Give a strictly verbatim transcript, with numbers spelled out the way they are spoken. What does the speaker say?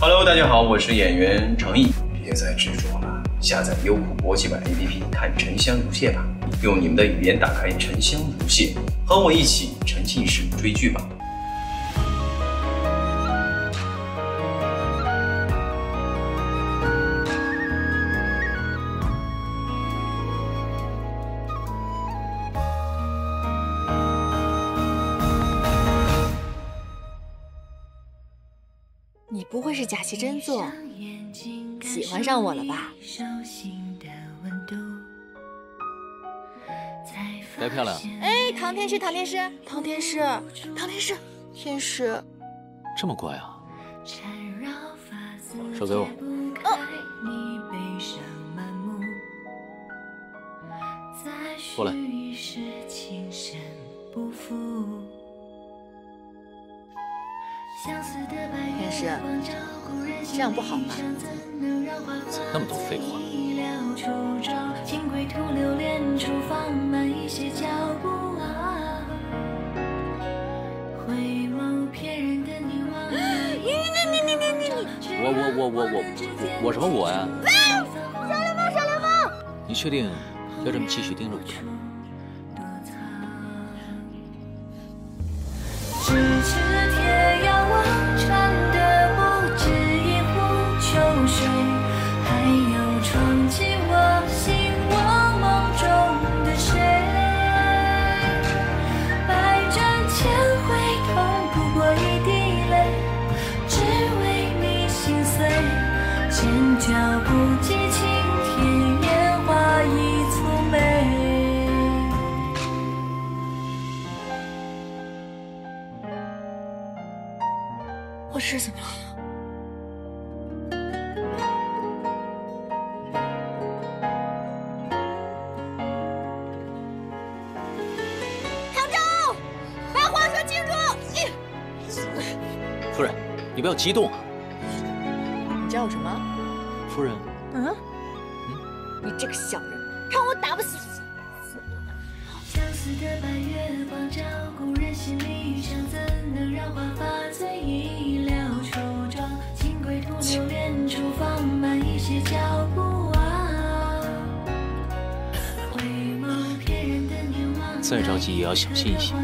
Hello， 大家好，我是演员常毅。别再执着了，下载优酷国际版 A P P 看《沉香如屑》吧，用你们的语言打开《沉香如屑》，和我一起沉浸式追剧吧。 你不会是假戏真做，喜欢上我了吧？来，漂亮！哎，唐天师，唐天师，唐天师，唐天师，天师，这么乖啊！手给我。哦、过来。 天师，这样不好吧？那么多废话。我我我我我我什么我呀？小流氓，小流氓！你确定要这么继续盯着我看？ 我是怎么了？唐周，把话说清楚。夫人，你不要激动啊。你叫我什么？夫人。嗯、啊。嗯。你这个小人，看我打不死你！ 再着急也要小心一些。